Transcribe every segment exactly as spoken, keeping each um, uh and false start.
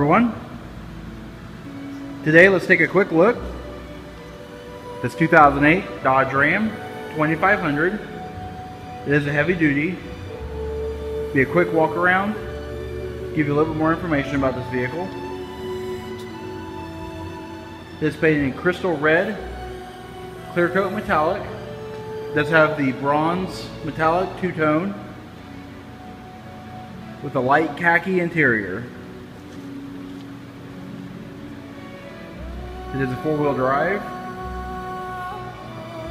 everyone. Today let's take a quick look at this two thousand eight Dodge Ram twenty-five hundred. It is a heavy duty. Be a quick walk around, give you a little bit more information about this vehicle. It's painted in crystal red, clear coat metallic. It does have the bronze metallic two-tone with a light khaki interior. It is a four-wheel drive.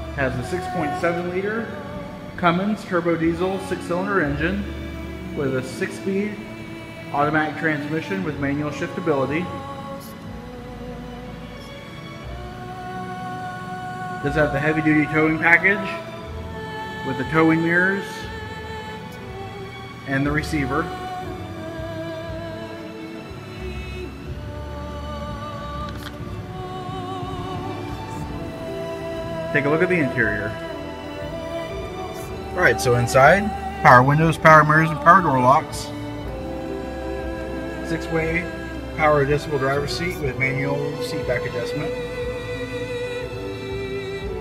It has a six point seven liter Cummins turbo diesel six-cylinder engine with a six-speed automatic transmission with manual shiftability. It does have the heavy-duty towing package with the towing mirrors and the receiver. Take a look at the interior. Alright, so inside, power windows, power mirrors, and power door locks. Six-way power adjustable driver's seat with manual seat back adjustment.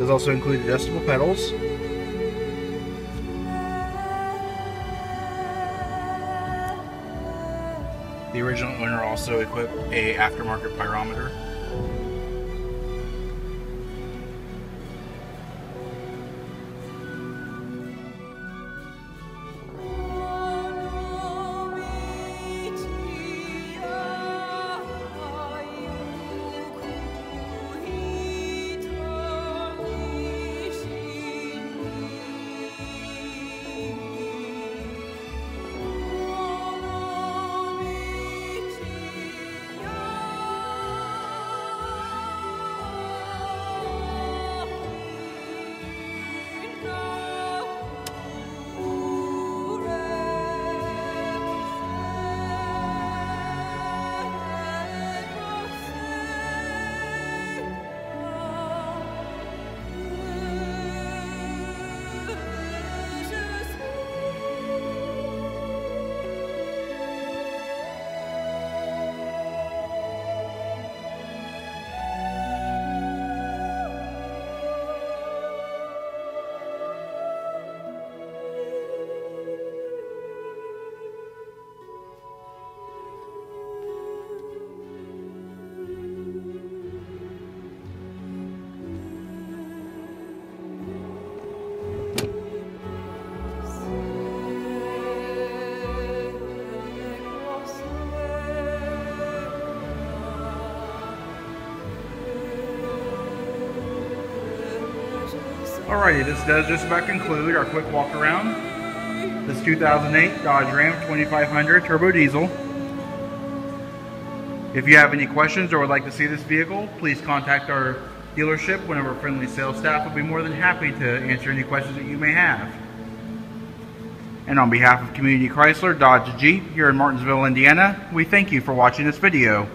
Does also include adjustable pedals. The original owner also equipped a aftermarket pyrometer. Alrighty, this does just about conclude our quick walk around. This two thousand eight Dodge Ram twenty-five hundred turbo diesel. If you have any questions or would like to see this vehicle, please contact our dealership. One of our friendly sales staff will be more than happy to answer any questions that you may have. And on behalf of Community Chrysler Dodge Jeep here in Martinsville, Indiana, we thank you for watching this video.